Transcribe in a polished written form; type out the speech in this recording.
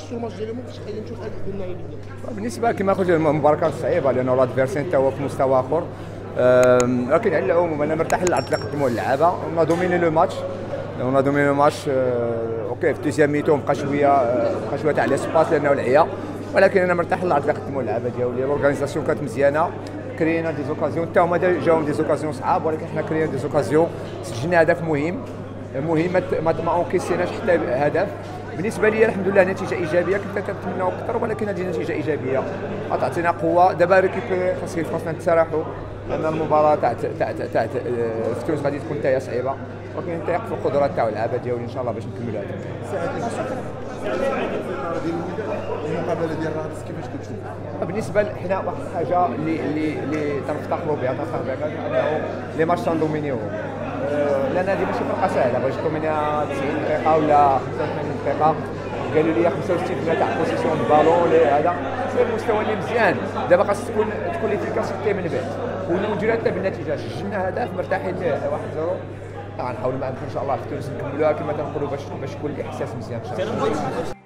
السوماج ديالهم مستحيل نشوف هاد البنايه ديالهم. بالنسبه كما قلت المباركات صعيبه لانه لادفيرسين حتى هو في مستوى اخر، لكن على العموم انا مرتاح للعرض اللي قدموه اللعابه. ونا دوميني لو ماتش، ونا دوميني لو ماتش اوكي. في التوزيام ميتو بقى شويه تاع ليسباس لانه العيا، ولكن انا مرتاح للعرض اللي قدموه اللعابه ديالي. الاورغانيزاسيون كانت مزيانه، كرينا دي زوكازيون، حتى هما جاهم دي زوكازيون صعاب، ولكن حنا كرينا دي زوكازيون، سجلنا هدف مهم ما اونكيسيناش حتى هدف. بالنسبه لي الحمد لله نتيجه ايجابيه، كنت كنتمناو اكثر ولكن هذه نتيجه ايجابيه غتعطينا قوه. دابا ريكيب خاصنا نتسارحوا لان المباراه تاع فتوس غادي تكون تاهي صعيبه، ولكن نتيق في القدره تاع اللعابه ديالي ان شاء الله باش نكملوا هذا. المقابله ديال رادس كيفاش كتشوف؟ بالنسبه لحنا واحد الحاجه اللي تنفتخروا بها انه لي ماتش تندومينيو، لان هذه ماشي فرقه سهله باش دومينيا 90 دقيقه ولا 85 دقيقه. قالوا لي 65% تاع بوزيسيون البالون هذا سير المستوى اللي مزيان. دابا خاص تكون ليفيكاسيتي من بعد ونوجدوا حتى بالنتيجه. سجلنا هدف مرتاحين ليه 1-0، غنحاولوا معكم ان شاء الله في تونس نكملوها كما تنقولوا باش يكون الاحساس مزيان ان شاء الله.